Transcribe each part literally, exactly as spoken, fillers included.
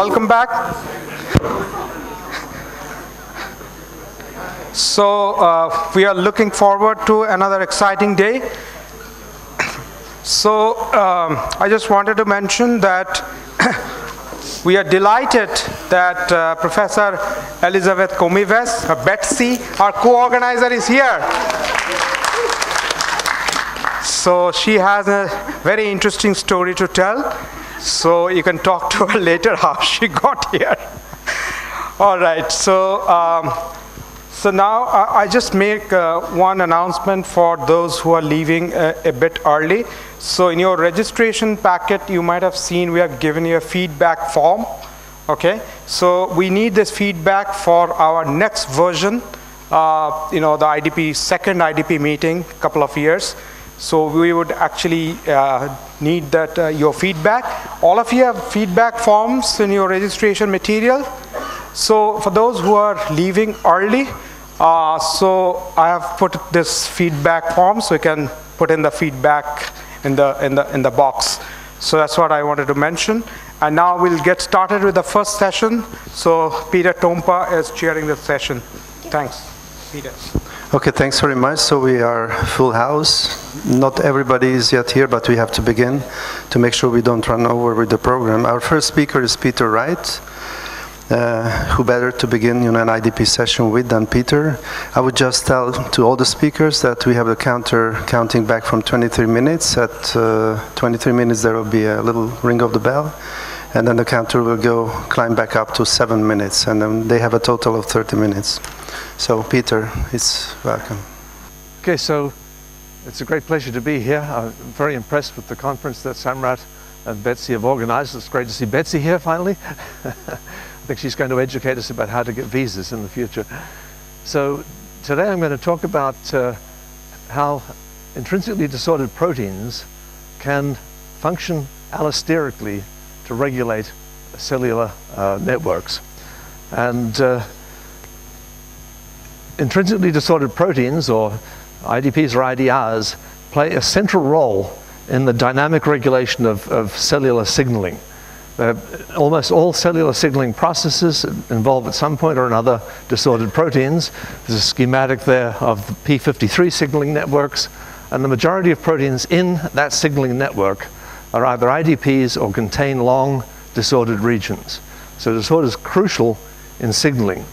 Welcome back. So uh, we are looking forward to another exciting day. So um, I just wanted to mention that we are delighted that uh, Professor Elizabeth Komives, uh, Betsy, our co-organizer, is here. So she has a very interesting story to tell. So you can talk to her later how she got here. All right. So um, so now I, I just make uh, one announcement for those who are leaving a, a bit early. So in your registration packet, you might have seen we have given you a feedback form. Okay. So we need this feedback for our next version. Uh, you know, the I D P second I D P meeting, couple of years. So we would actually uh, need that uh, your feedback. All of you have feedback forms in your registration material. So for those who are leaving early, uh, so I have put this feedback form so you can put in the feedback in the in the in the box. So that's what I wanted to mention. And now we'll get started with the first session. So Peter Tompa is chairing the session. Thanks, Peter. Okay, thanks very much. So we are full house. Not everybody is yet here, but we have to begin to make sure we don't run over with the program. Our first speaker is Peter Wright. Uh, who better to begin you know, an I D P session with than Peter? I would just tell to all the speakers that we have a counter counting back from twenty-three minutes. At uh, twenty-three minutes, there will be a little ring of the bell. And then the counter will go climb back up to seven minutes. And then they have a total of thirty minutes. So Peter, it's welcome. OK, so it's a great pleasure to be here. I'm very impressed with the conference that Samrat and Betsy have organized. It's great to see Betsy here, finally. I think she's going to educate us about how to get visas in the future. So today I'm going to talk about uh, how intrinsically disordered proteins can function allosterically to regulate cellular uh, networks. And uh, intrinsically disordered proteins, or I D Ps or I D Rs, play a central role in the dynamic regulation of, of cellular signaling. Uh, almost all cellular signaling processes involve at some point or another disordered proteins. There's a schematic there of the P fifty-three signaling networks, and the majority of proteins in that signaling network are either I D Ps or contain long disordered regions. So disorder is crucial in signaling.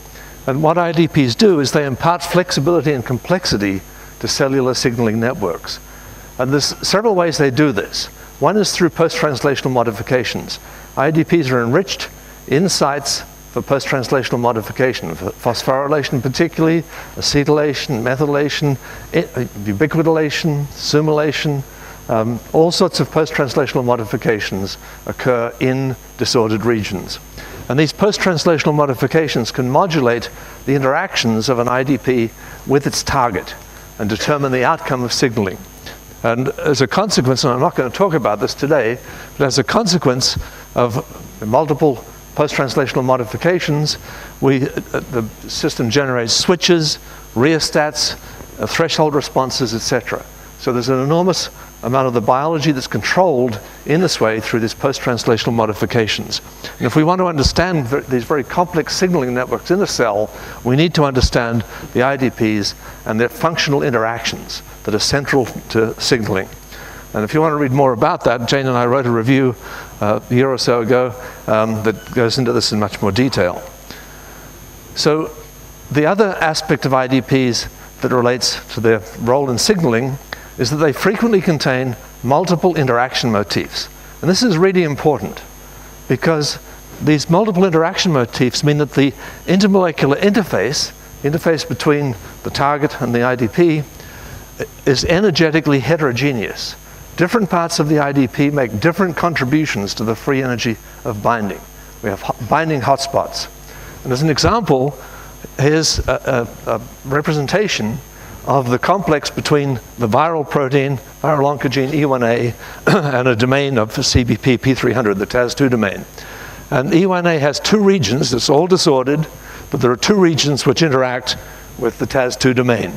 And what I D Ps do is they impart flexibility and complexity to cellular signaling networks. And there's several ways they do this. One is through post-translational modifications. I D Ps are enriched in sites for post-translational modification, for phosphorylation particularly, acetylation, methylation, ubiquitination, sumylation. Um, all sorts of post-translational modifications occur in disordered regions. And these post-translational modifications can modulate the interactions of an I D P with its target and determine the outcome of signaling. And as a consequence, and I'm not going to talk about this today, but as a consequence of multiple post-translational modifications, we, uh, the system generates switches, rheostats, uh, threshold responses, et cetera. So there's an enormous amount of the biology that's controlled in this way through these post-translational modifications. And if we want to understand these very complex signaling networks in the cell, we need to understand the I D Ps and their functional interactions that are central to signaling. And if you want to read more about that, Jane and I wrote a review uh, a year or so ago um, that goes into this in much more detail. So the other aspect of I D Ps that relates to their role in signaling is that they frequently contain multiple interaction motifs. And this is really important because these multiple interaction motifs mean that the intermolecular interface, interface between the target and the I D P, is energetically heterogeneous. Different parts of the I D P make different contributions to the free energy of binding. We have binding hotspots. And as an example, here's a, a, a representation of the complex between the viral protein, viral oncogene E one A, and a domain of C B P P three hundred, the T A Z two domain. And E one A has two regions. It's all disordered, but there are two regions which interact with the T A Z two domain.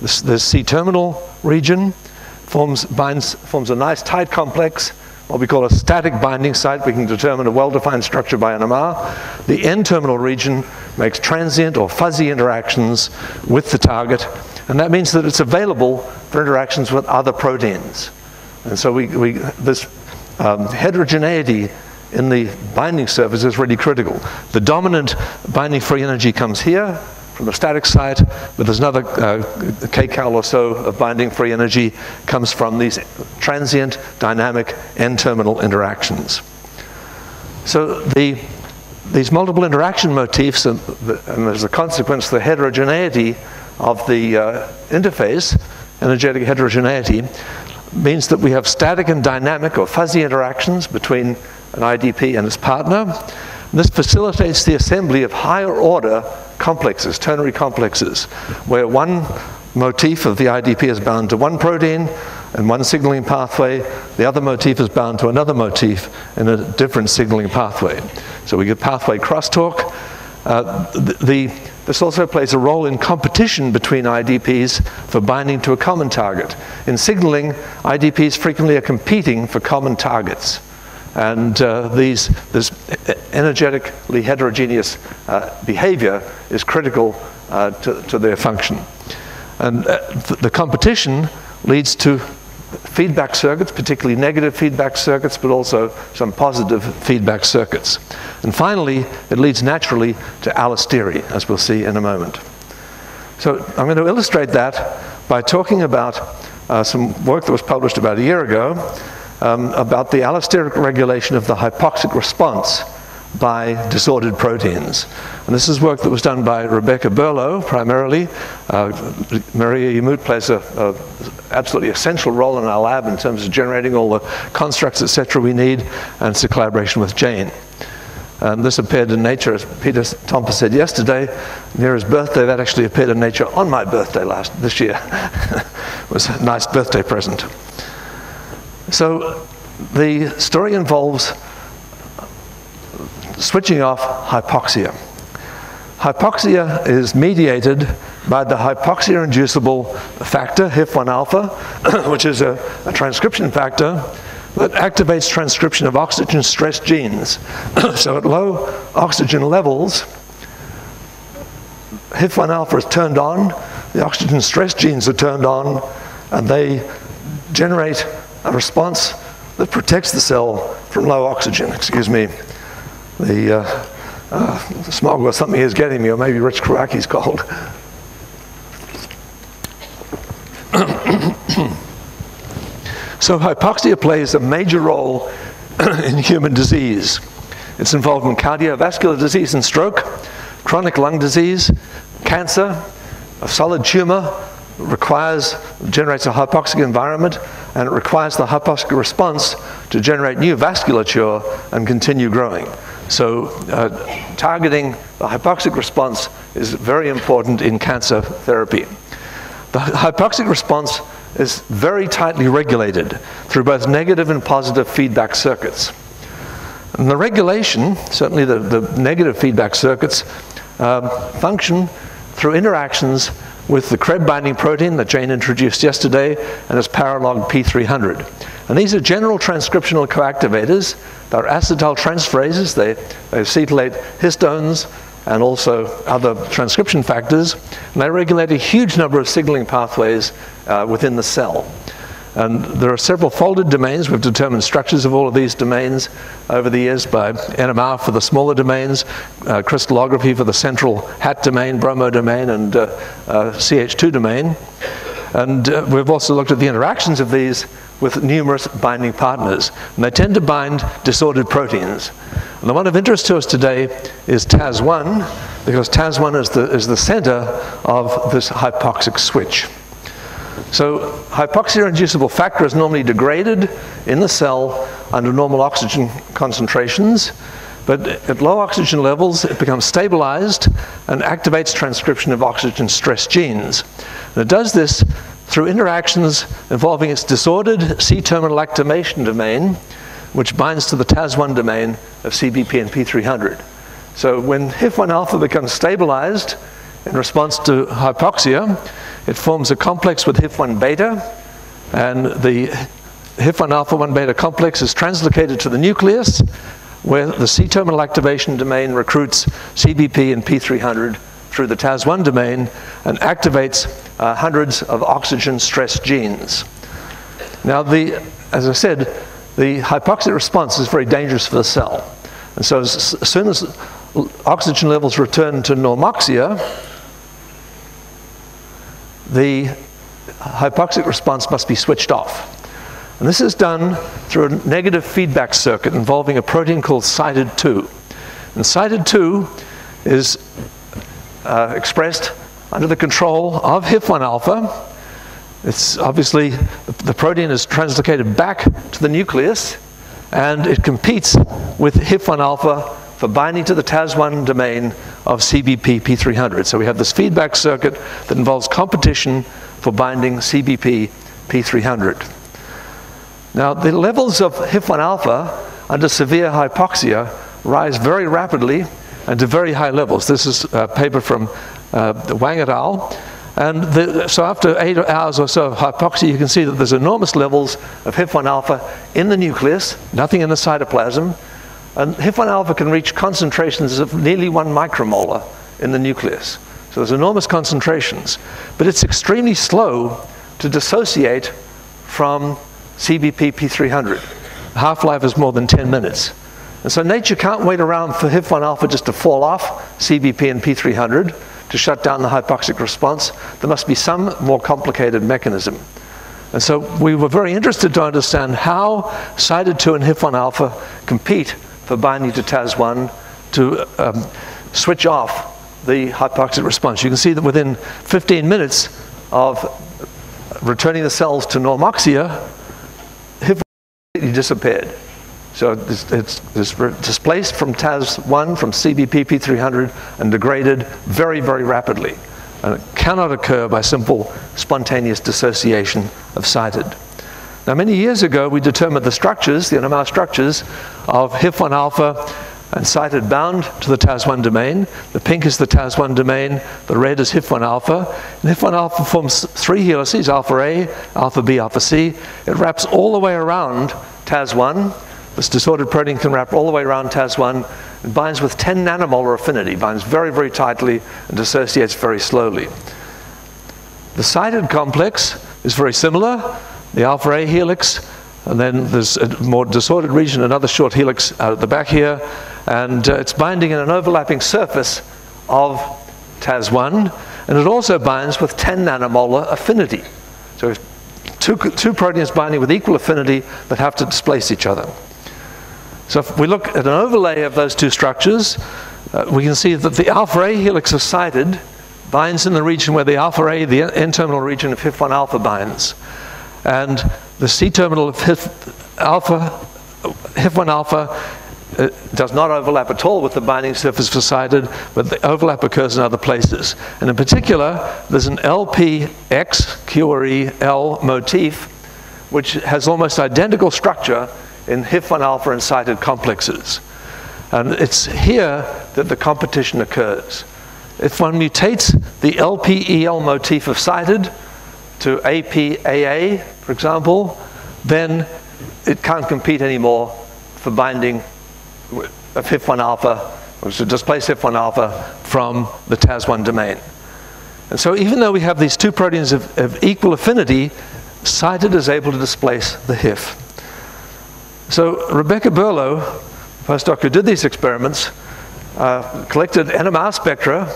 The C-terminal region forms, binds, forms a nice tight complex what we call a static binding site. We can determine a well-defined structure by N M R. The N-terminal region makes transient or fuzzy interactions with the target, and that means that it's available for interactions with other proteins. And so we, we, this um, heterogeneity in the binding surface is really critical. The dominant binding free energy comes here from the static site, but there's another uh, kcal or so of binding free energy comes from these transient dynamic N-terminal interactions. So the, these multiple interaction motifs, and, the, and as a consequence, the heterogeneity of the uh, interface, energetic heterogeneity, means that we have static and dynamic or fuzzy interactions between an I D P and its partner. And this facilitates the assembly of higher order complexes, ternary complexes, where one motif of the I D P is bound to one protein and one signaling pathway, the other motif is bound to another motif in a different signaling pathway. So we get pathway crosstalk. Uh, the, the, this also plays a role in competition between I D Ps for binding to a common target. In signaling, I D Ps frequently are competing for common targets. And uh, these, this energetically heterogeneous uh, behavior is critical uh, to, to their function. And uh, th the competition leads to feedback circuits, particularly negative feedback circuits, but also some positive feedback circuits. And finally, it leads naturally to allostery, as we'll see in a moment. So I'm going to illustrate that by talking about uh, some work that was published about a year ago Um, about the allosteric regulation of the hypoxic response by disordered proteins. And this is work that was done by Rebecca Berlow, primarily. Uh, Maria Yamout plays an absolutely essential role in our lab in terms of generating all the constructs, et cetera we need, and it's a collaboration with Jane. And this appeared in Nature, as Peter Tompa said yesterday, near his birthday. That actually appeared in Nature on my birthday last this year. It was a nice birthday present. So the story involves switching off hypoxia. Hypoxia is mediated by the hypoxia-inducible factor, H I F one alpha, which is a, a transcription factor that activates transcription of oxygen stress genes. So at low oxygen levels, H I F one alpha is turned on, the oxygen stress genes are turned on, and they generate a response that protects the cell from low oxygen. Excuse me, the, uh, uh, the smog or something is getting me, or maybe Rich Karaki's cold. So hypoxia plays a major role in human disease. It's involved in cardiovascular disease and stroke, chronic lung disease, cancer, a solid tumor, requires, generates a hypoxic environment, and it requires the hypoxic response to generate new vasculature and continue growing. So uh, targeting the hypoxic response is very important in cancer therapy. The hypoxic response is very tightly regulated through both negative and positive feedback circuits. And the regulation, certainly the, the negative feedback circuits, um, function through interactions with the Krebs binding protein that Jane introduced yesterday and its paralog P three hundred. And these are general transcriptional coactivators. They're acetyl transferases. They, they acetylate histones and also other transcription factors. And they regulate a huge number of signaling pathways uh, within the cell. And there are several folded domains. We've determined structures of all of these domains over the years by N M R for the smaller domains, uh, crystallography for the central H A T domain, bromo domain, and uh, uh, C H two domain. And uh, we've also looked at the interactions of these with numerous binding partners. And they tend to bind disordered proteins. And the one of interest to us today is T A Z one, because T A Z one is the, is the center of this hypoxic switch. So hypoxia-inducible factor is normally degraded in the cell under normal oxygen concentrations, but at low oxygen levels it becomes stabilized and activates transcription of oxygen stress genes. And it does this through interactions involving its disordered C-terminal activation domain, which binds to the T A Z one domain of C B P and P three hundred. So when H I F one alpha becomes stabilized, in response to hypoxia, it forms a complex with H I F one beta, and the H I F one alpha one beta complex is translocated to the nucleus, where the C-terminal activation domain recruits C B P and P three hundred through the T A Z one domain and activates uh, hundreds of oxygen stress genes. Now, the, as I said, the hypoxic response is very dangerous for the cell. And so as, as soon as oxygen levels return to normoxia, the hypoxic response must be switched off. And this is done through a negative feedback circuit involving a protein called CITED two. And CITED two is uh, expressed under the control of H I F one alpha. It's obviously, the protein is translocated back to the nucleus, and it competes with H I F one alpha for binding to the T A Z one domain of C B P P three hundred. So we have this feedback circuit that involves competition for binding C B P P three hundred. Now, the levels of H I F one alpha under severe hypoxia rise very rapidly and to very high levels. This is a paper from uh, Wang et al. And the, so after eight hours or so of hypoxia, you can see that there's enormous levels of H I F one alpha in the nucleus, nothing in the cytoplasm. And H I F one alpha can reach concentrations of nearly one micromolar in the nucleus. So there's enormous concentrations. But it's extremely slow to dissociate from C B P P three hundred. Half-life is more than ten minutes. And so nature can't wait around for H I F one alpha just to fall off C B P and P three hundred to shut down the hypoxic response. There must be some more complicated mechanism. And so we were very interested to understand how CITED two and H I F one alpha compete for binding to T A Z one to um, switch off the hypoxic response. You can see that within fifteen minutes of returning the cells to normoxia, disappeared. So it's, it's, it's displaced from T A Z one, from C B P P three hundred, and degraded very, very rapidly. And it cannot occur by simple spontaneous dissociation of CITED. Now, many years ago, we determined the structures, the N M R structures, of H I F one alpha and CITED bound to the T A Z one domain. The pink is the T A Z one domain, the red is H I F one alpha. And H I F one alpha forms three helices, alpha A, alpha B, alpha C. It wraps all the way around T A Z one. This disordered protein can wrap all the way around T A Z one. It binds with ten nanomolar affinity, binds very, very tightly, and dissociates very slowly. The CITED complex is very similar. The alpha A helix, and then there's a more disordered region, another short helix out at the back here, and uh, it's binding in an overlapping surface of T A Z one, and it also binds with ten nanomolar affinity. So two, two proteins binding with equal affinity that have to displace each other. So if we look at an overlay of those two structures, uh, we can see that the alpha A helix is CITED, binds in the region where the alpha A, the N-terminal region of H I F one alpha binds. And the C-terminal of H I F one alpha does not overlap at all with the binding surface for CITED, but the overlap occurs in other places. And in particular, there's an L P X Q R E L motif, which has almost identical structure in H I F one alpha and CITED complexes. And it's here that the competition occurs. If one mutates the L P E L motif of CITED to A P A A, for example, then it can't compete anymore for binding of H I F one alpha, or to displace H I F one alpha from the T A Z one domain. And so even though we have these two proteins of, of equal affinity, CITED is able to displace the H I F. So Rebecca Berlow, the postdoc who did these experiments, uh, collected N M R spectra,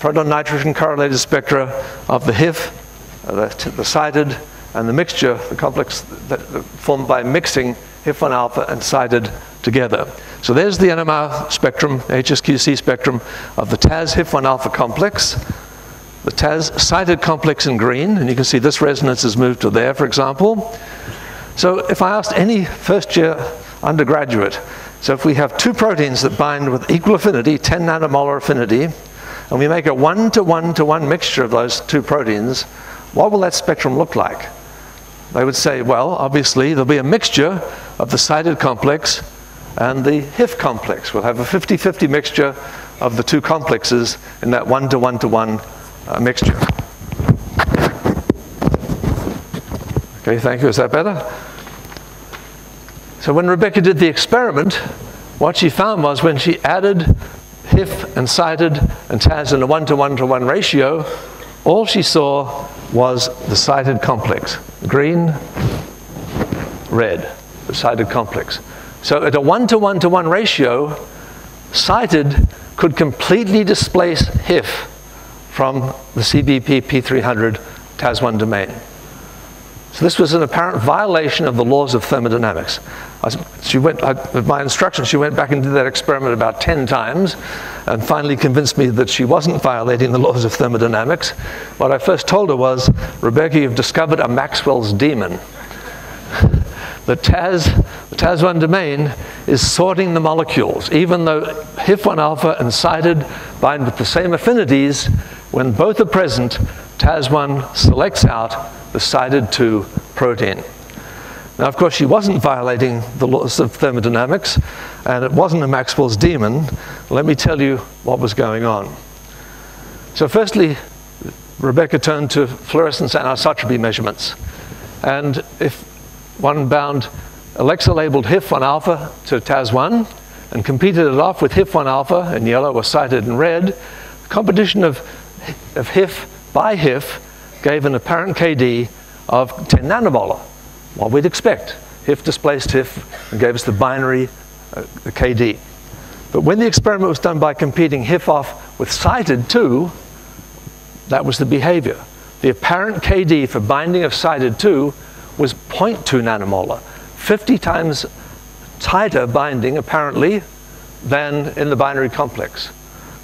proton nitrogen correlated spectra of the H I F, The, the CITED, and the mixture, the complex that, that formed by mixing H I F one alpha and CITED together. So there's the N M R spectrum, H S Q C spectrum of the T A Z H I F one alpha complex, the T A Z CITED complex in green, and you can see this resonance is moved to there, for example. So if I asked any first-year undergraduate, so if we have two proteins that bind with equal affinity, ten nanomolar affinity, and we make a one-to-one-to-one mixture of those two proteins, what will that spectrum look like? They would say, well, obviously, there'll be a mixture of the CITED complex and the H I F complex. We'll have a fifty fifty mixture of the two complexes in that one-to-one-to-one uh, mixture. Okay, thank you. Is that better? So when Rebecca did the experiment, what she found was when she added HIF and CITED and TAZ in a one to one to one ratio, all she saw was the CITED complex. Green, red, the CITED complex. So at a one to one to one ratio, CITED could completely displace HIF from the C B P P three hundred TAZ one domain. So this was an apparent violation of the laws of thermodynamics. I, she went, I, with my instructions, she went back and did that experiment about ten times and finally convinced me that she wasn't violating the laws of thermodynamics. What I first told her was, Rebecca, you've discovered a Maxwell's demon. The TAZ, the TAZ one domain is sorting the molecules. Even though HIF one alpha and CITED bind with the same affinities, when both are present, TAZ one selects out the CITED two protein. Now, of course, she wasn't violating the laws of thermodynamics, and it wasn't a Maxwell's demon. Let me tell you what was going on. So firstly, Rebecca turned to fluorescence anisotropy measurements. And if one bound Alexa-labeled HIF one alpha to TAZ one and competed it off with HIF one alpha in yellow or CITED in red, the competition of, of HIF by HIF gave an apparent K D of ten nanomolar, what we'd expect. HIF displaced HIF and gave us the binary uh, the K D. But when the experiment was done by competing HIF off with CITED two, that was the behavior. The apparent K D for binding of CITED two was zero point two nanomolar, fifty times tighter binding apparently than in the binary complex.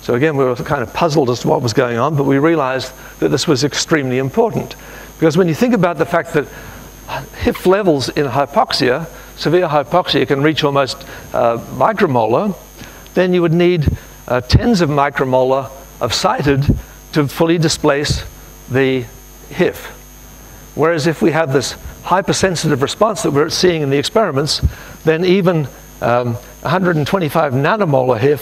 So again, we were kind of puzzled as to what was going on, but we realized that this was extremely important. Because when you think about the fact that HIF levels in hypoxia, severe hypoxia, can reach almost uh, micromolar, then you would need uh, tens of micromolar of CITED to fully displace the HIF. Whereas if we have this hypersensitive response that we're seeing in the experiments, then even Um, one hundred twenty-five nanomolar HIF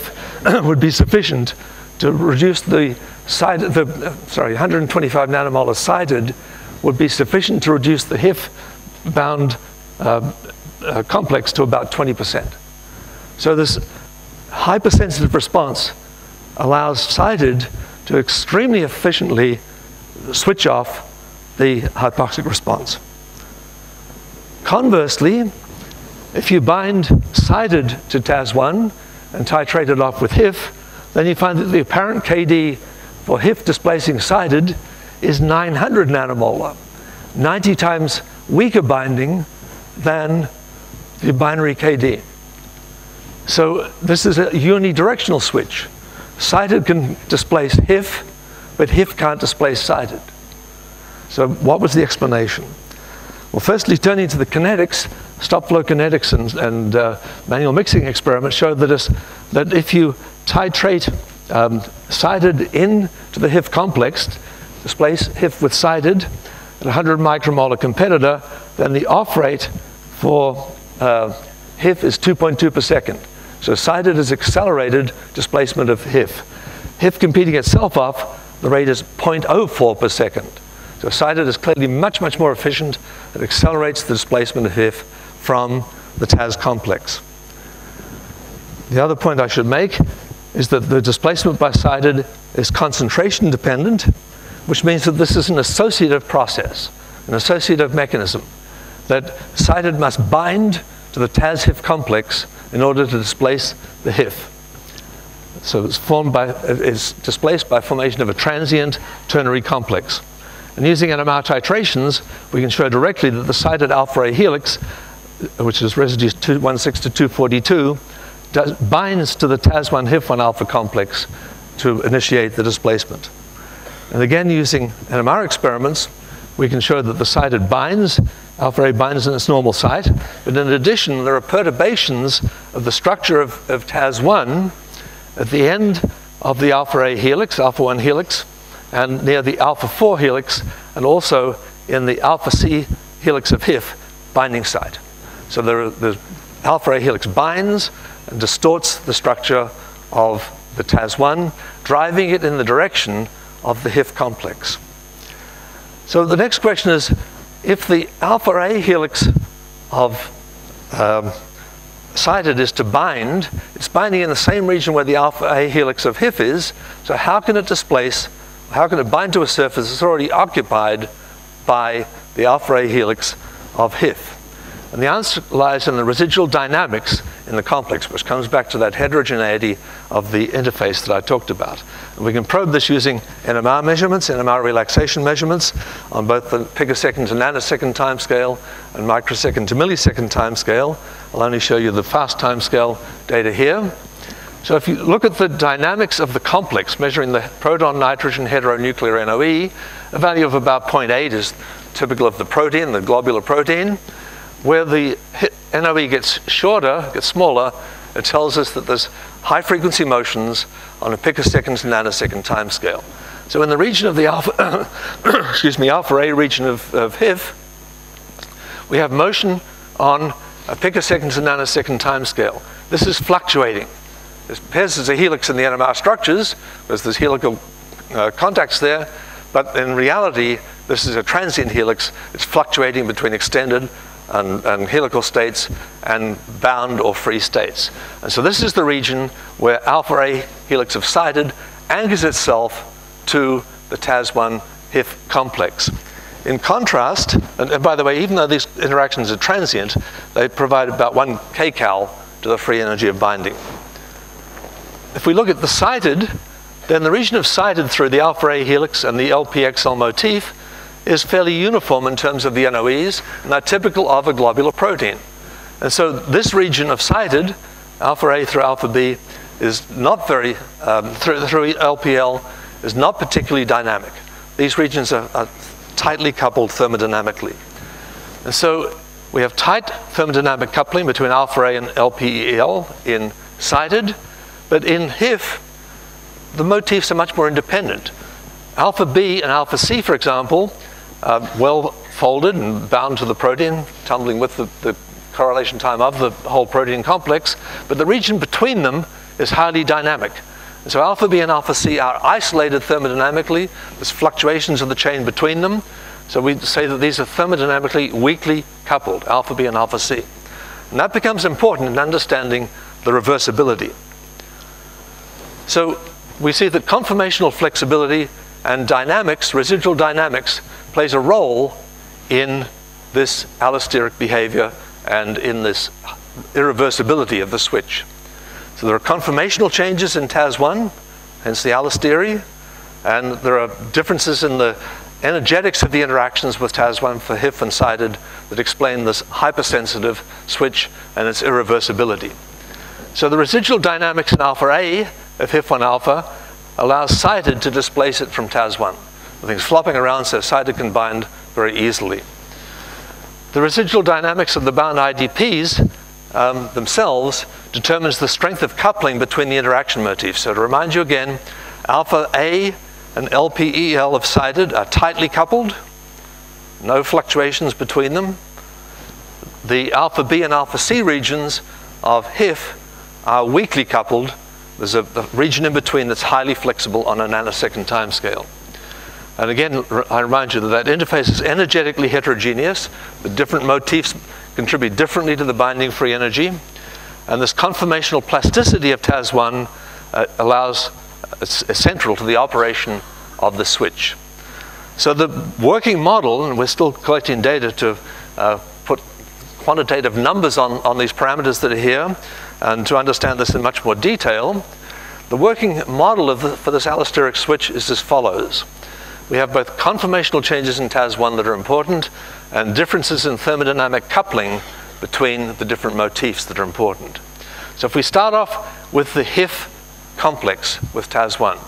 would be sufficient to reduce the, CITED, the sorry, one hundred twenty-five nanomolar CITED would be sufficient to reduce the HIF-bound uh, uh, complex to about twenty percent. So this hypersensitive response allows CITED to extremely efficiently switch off the hypoxic response. Conversely, if you bind CITED to TAZ one and titrate it off with HIF, then you find that the apparent K D for HIF displacing CITED is nine hundred nanomolar, ninety times weaker binding than the binary K D. So this is a unidirectional switch. CITED can displace HIF, but HIF can't displace CITED. So what was the explanation? Well, firstly, turning to the kinetics, stop-flow kinetics and, and uh, manual mixing experiments showed that, us, that if you titrate um, CITED into the HIF complex, displace HIF with CITED at one hundred micromolar competitor, then the off rate for uh, HIF is two point two per second. So CITED is accelerated displacement of HIF. HIF competing itself off, the rate is zero point zero four per second. So CITED is clearly much, much more efficient. It accelerates the displacement of HIF from the TAZ complex. The other point I should make is that the displacement by CITED is concentration dependent, which means that this is an associative process, an associative mechanism, that CITED must bind to the TAZ HIF complex in order to displace the HIF. So it's, formed by, it's displaced by formation of a transient ternary complex. And using N M R titrations, we can show directly that the CITED alpha-A helix, which is residues two sixteen to two forty-two, does, binds to the TAZ one HIF one alpha complex to initiate the displacement. And again, using N M R experiments, we can show that the CITED binds, alpha-A binds in its normal site, but in addition, there are perturbations of the structure of, of TAZ one at the end of the alpha-A helix, alpha one helix, and near the alpha four helix, and also in the alpha C helix of HIF binding site. So there are, the alpha A helix binds and distorts the structure of the TAZ one, driving it in the direction of the HIF complex. So the next question is, if the alpha A helix of um, CITED is to bind. It's binding in the same region where the alpha A helix of HIF is, so how can it displace, how can it bind to a surface that's already occupied by the alpha A helix of HIF? And the answer lies in the residual dynamics in the complex, which comes back to that heterogeneity of the interface that I talked about. And we can probe this using N M R measurements, N M R relaxation measurements on both the picosecond to nanosecond timescale and microsecond to millisecond timescale. I'll only show you the fast timescale data here. So if you look at the dynamics of the complex, measuring the proton-nitrogen heteronuclear N O E, a value of about zero point eight is typical of the protein, the globular protein. Where the N O E gets shorter, gets smaller, it tells us that there's high frequency motions on a picosecond to nanosecond timescale. So in the region of the alpha, excuse me, alpha A region of, of HIF, we have motion on a picosecond to nanosecond timescale. This is fluctuating. It appears there's a helix in the N M R structures, because there's helical uh, contacts there, but in reality, this is a transient helix. It's fluctuating between extended And, and helical states and bound or free states. And so this is the region where alpha A helix of CITED anchors itself to the T A Z one HIF complex. In contrast, and, and by the way, even though these interactions are transient, they provide about one kcal to the free energy of binding. If we look at the CITED, then the region of CITED through the alpha A helix and the L P X L motif is fairly uniform in terms of the N O Es, and are typical of a globular protein. And so this region of CITED, alpha A through alpha B, is not very, um, through, through L P L, is not particularly dynamic. These regions are, are tightly coupled thermodynamically. And so we have tight thermodynamic coupling between alpha A and L P E L in CITED, but in HIF, the motifs are much more independent. Alpha B and alpha C, for example, Uh, well folded and bound to the protein, tumbling with the, the correlation time of the whole protein complex, but the region between them is highly dynamic. And so alpha B and alpha C are isolated thermodynamically. There's fluctuations of the chain between them. So we say that these are thermodynamically weakly coupled, alpha B and alpha C. And that becomes important in understanding the reversibility. So we see that conformational flexibility and dynamics, residual dynamics, plays a role in this allosteric behavior and in this irreversibility of the switch. So there are conformational changes in T A Z one, hence the allostery, and there are differences in the energetics of the interactions with T A Z one for HIF and CITED that explain this hypersensitive switch and its irreversibility. So the residual dynamics in alpha A of HIF one alpha allows CITED to displace it from T A Z one. The thing's flopping around, so CITED can bind very easily. The residual dynamics of the bound I D Ps um, themselves determines the strength of coupling between the interaction motifs. So to remind you again, alpha A and L P E L of CITED are tightly coupled, no fluctuations between them. The alpha B and alpha C regions of HIF are weakly coupled. There's a, a region in between that's highly flexible on a nanosecond timescale. And again, I remind you that that interface is energetically heterogeneous. The different motifs contribute differently to the binding free energy. And this conformational plasticity of T A Z one uh, allows, uh, is central to the operation of the switch. So the working model, and we're still collecting data to uh, put quantitative numbers on, on these parameters that are here, and to understand this in much more detail, the working model of the, for this allosteric switch is as follows. We have both conformational changes in T A Z one that are important and differences in thermodynamic coupling between the different motifs that are important. So if we start off with the HIF complex with T A Z one,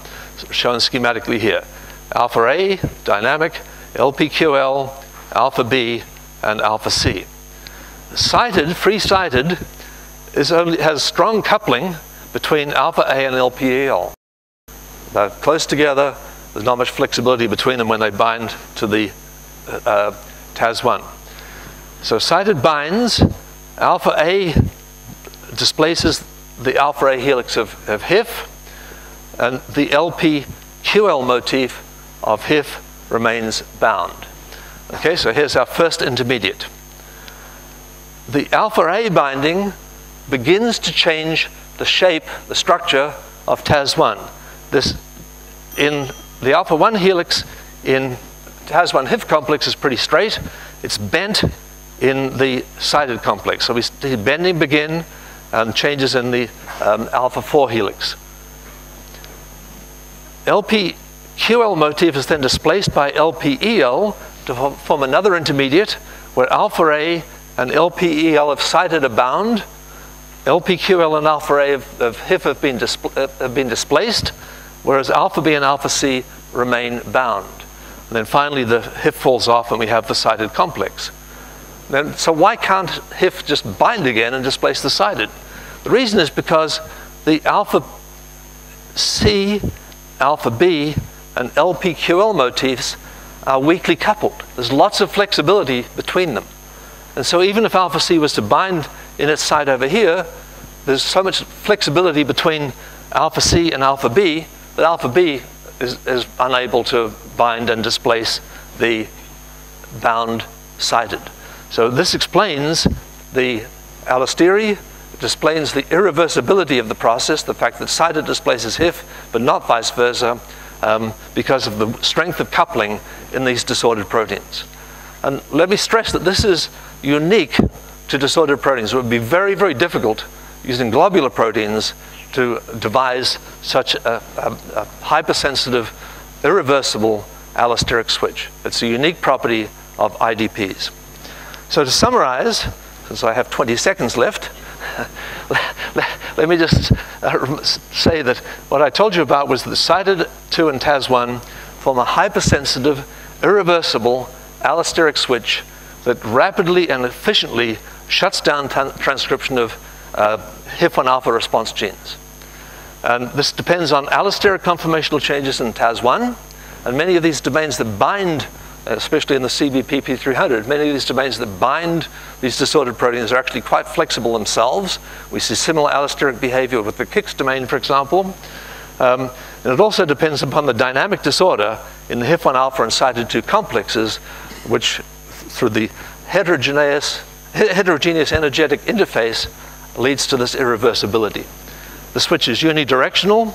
shown schematically here, alpha A, dynamic, L P Q L, alpha B, and alpha C. CITED, free CITED, is only, has strong coupling between alpha A and L P E L. They're close together. There's not much flexibility between them when they bind to the uh, T A Z one. So CITED binds, alpha A displaces the alpha A helix of, of HIF, and the L P Q L motif of HIF remains bound. Okay, so here's our first intermediate. The alpha A binding begins to change the shape, the structure of T A Z one. This in the alpha one helix in T A Z one HIF complex is pretty straight. It's bent in the cited complex. So we see bending begin and changes in the um, alpha four helix. L P Q L motif is then displaced by L P E L to form another intermediate where alpha A and L P E L have cited a bound. L P Q L and alpha A of, of HIF have been, have been displaced, whereas alpha B and alpha C remain bound. And then finally the HIF falls off and we have the cited complex. Then, so why can't HIF just bind again and displace the cited? The reason is because the alpha C, alpha B, and L P Q L motifs are weakly coupled. There's lots of flexibility between them. And so even if alpha C was to bind in its side over here, there's so much flexibility between alpha C and alpha B that alpha B is, is unable to bind and displace the bound cited. So this explains the allostery, it explains the irreversibility of the process, the fact that cited displaces HIF, but not vice versa, um, because of the strength of coupling in these disordered proteins. And let me stress that this is unique to disordered proteins. It would be very, very difficult using globular proteins to devise such a, a, a hypersensitive, irreversible allosteric switch. It's a unique property of I D Ps. So to summarize, since I have twenty seconds left, let me just say that what I told you about was that the cited two and T A Z one form a hypersensitive, irreversible allosteric switch that rapidly and efficiently shuts down transcription of uh, H I F one alpha response genes. And this depends on allosteric conformational changes in T A Z one, and many of these domains that bind, especially in the C B P P three hundred, many of these domains that bind these disordered proteins are actually quite flexible themselves. We see similar allosteric behavior with the K I X domain, for example. Um, and it also depends upon the dynamic disorder in the H I F one alpha and cited two complexes, which through the heterogeneous, heterogeneous energetic interface leads to this irreversibility. The switch is unidirectional.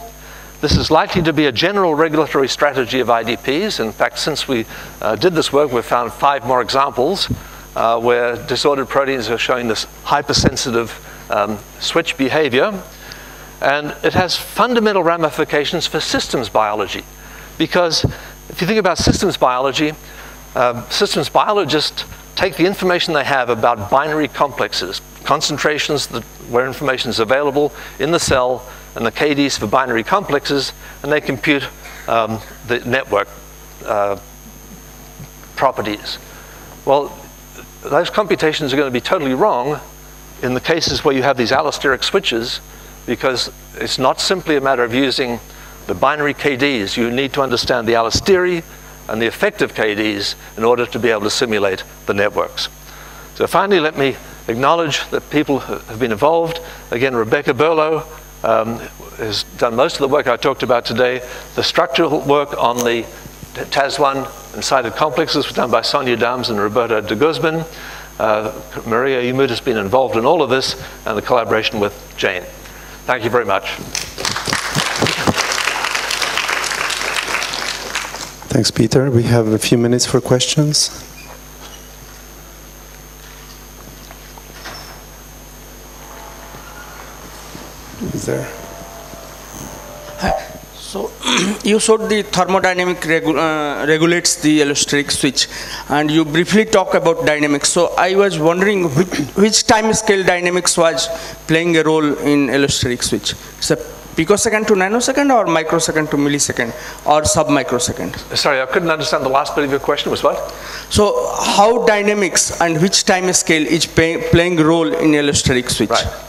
This is likely to be a general regulatory strategy of I D Ps. In fact, since we uh, did this work, we've found five more examples uh, where disordered proteins are showing this hypersensitive um, switch behavior. And it has fundamental ramifications for systems biology. Because if you think about systems biology, uh, systems biologists take the information they have about binary complexes, concentrations that, where information is available in the cell, and the K Ds for binary complexes, and they compute um, the network uh, properties. Well, those computations are going to be totally wrong in the cases where you have these allosteric switches, because it's not simply a matter of using the binary K Ds. You need to understand the allostery and the effective K Ds in order to be able to simulate the networks. So finally, let me acknowledge that people have been involved. Again, Rebecca Berlow um, has done most of the work I talked about today. The structural work on the T A Z one and cited complexes was done by Sonia Dams and Roberta de Guzman. Uh, Maria Yamout has been involved in all of this and the collaboration with Jane. Thank you very much. Thanks, Peter. We have a few minutes for questions. Is there? So you showed the thermodynamic regu uh, regulates the allosteric switch, and you briefly talk about dynamics. So I was wondering which, which time scale dynamics was playing a role in allosteric switch. It's a picosecond to nanosecond, or microsecond to millisecond, or sub-microsecond? Sorry, I couldn't understand the last bit of your question. Was what? So how dynamics and which time scale is pay playing a role in allosteric switch? Right.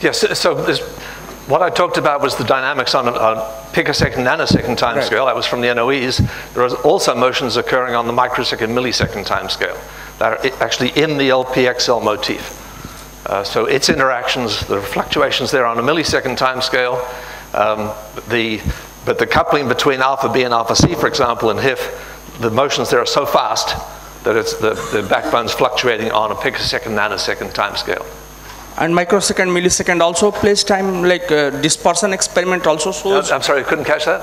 Yes, so there's what I talked about was the dynamics on a, on picosecond, nanosecond time right. scale. That was from the N O Es. There are also motions occurring on the microsecond, millisecond time scale that are actually in the L P X L motif. Uh, so its interactions, the fluctuations there on a millisecond time scale, um, the, but the coupling between alpha B and alpha C, for example, in HIF, the motions there are so fast that it's the, the backbone's fluctuating on a picosecond, nanosecond time scale. And microsecond, millisecond also, place time, like uh, dispersion experiment also shows. I'm sorry, I couldn't catch that.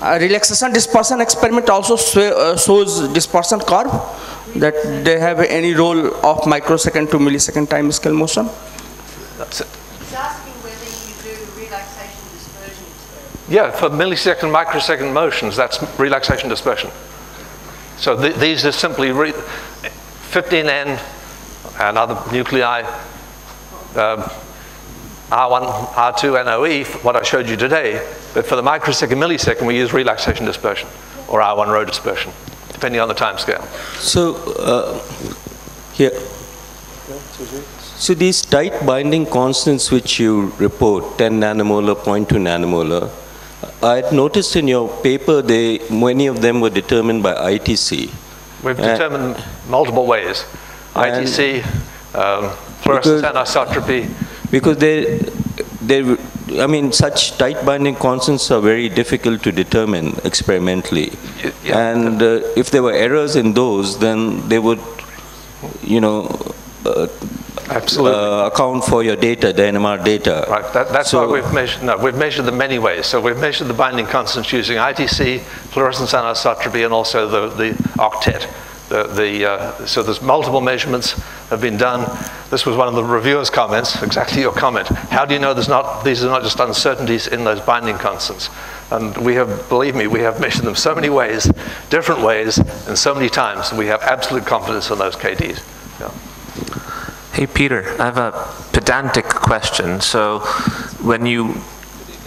Uh, relaxation dispersion experiment also uh, shows dispersion curve, that they have any role of microsecond to millisecond time scale motion. That's it. It's asking whether you do relaxation dispersion experiment. Yeah, for millisecond, microsecond motions, that's relaxation dispersion. So th these are simply re fifteen N and other nuclei, Um, R one, R two, N O E, what I showed you today, but for the microsecond, millisecond, we use relaxation dispersion or R one row dispersion, depending on the time scale. So, uh, here, so these tight binding constants which you report, ten nanomolar, zero point two nanomolar, I had noticed in your paper, they, many of them were determined by I T C. We've and determined multiple ways. I T C, um, fluorescence anisotropy. Because they, they, I mean, such tight binding constants are very difficult to determine experimentally. Yeah. And uh, if there were errors in those, then they would, you know, uh, absolutely uh, account for your data, the N M R data. Right. That, that's so why we've measured. No, we've measured them many ways. So we've measured the binding constants using I T C, fluorescence anisotropy, and also the the octet. The, the, uh, so there's multiple measurements have been done. This was one of the reviewers' comments, exactly your comment. How do you know there's not, these are not just uncertainties in those binding constants? And we have, believe me, we have measured them so many ways, different ways, and so many times, and we have absolute confidence in those K Ds. Yeah. Hey, Peter, I have a pedantic question. So when you,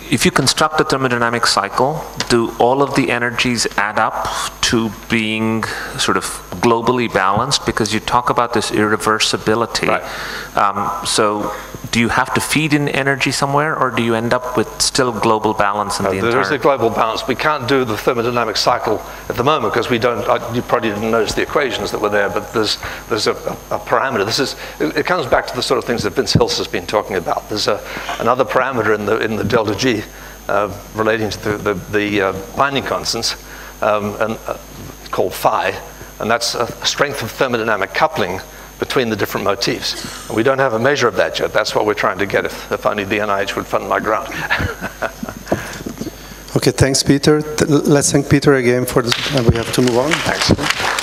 if you construct a thermodynamic cycle, do all of the energies add up to being sort of globally balanced? Because you talk about this irreversibility. Right. Um, so do you have to feed in energy somewhere, or do you end up with still global balance in no, the entire? There is a global balance. We can't do the thermodynamic cycle at the moment because we don't, I, you probably didn't notice the equations that were there, but there's, there's a, a parameter. This is, it, it comes back to the sort of things that Vince Hills has been talking about. There's a, another parameter in the, in the delta G Uh, relating to the, the, the uh, binding constants, um, and, uh, called phi, and that's a strength of thermodynamic coupling between the different motifs. And we don't have a measure of that yet. That's what we're trying to get, if, if only the N I H would fund my grant. Okay, thanks, Peter. Th let's thank Peter again for this, and we have to move on. Thanks.